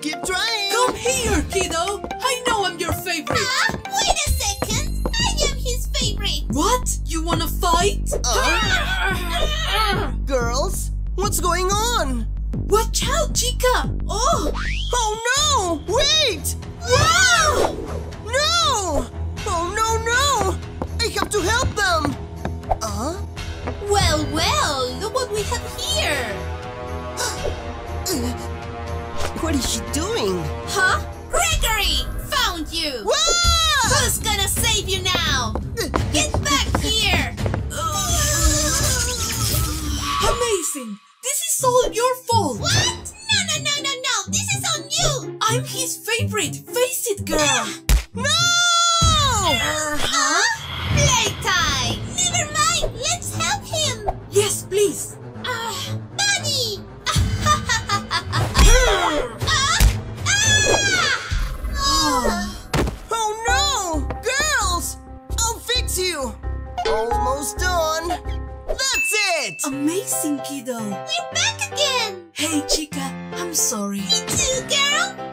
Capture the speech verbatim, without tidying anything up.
Keep trying. Come here, kiddo. I know I'm your favorite. Ah, wait a second. I am his favorite. What? You wanna fight? Oh. Girls, what's going on? Watch out, Chica. Oh. Oh, no. Wait. Wow. No. Oh, no, no. I have to help them. Huh? Well, well, look what we have here! uh, what is she doing? Huh? Gregory! Found you! Whoa! Who's gonna save you now? Get back here! Amazing! This is all your fault! What? No, no, no, no, no! This is on you! I'm his favorite! Face it, girl! Yeah. No! Uh-huh. Playtime! Never mind! Let's help him! Yes, please! Uh, Buddy! uh, ah! oh. oh no! Girls! I'll fix you! Almost done! That's it! Amazing, kiddo! We're back again! Hey, Chica, I'm sorry. Me too, girl!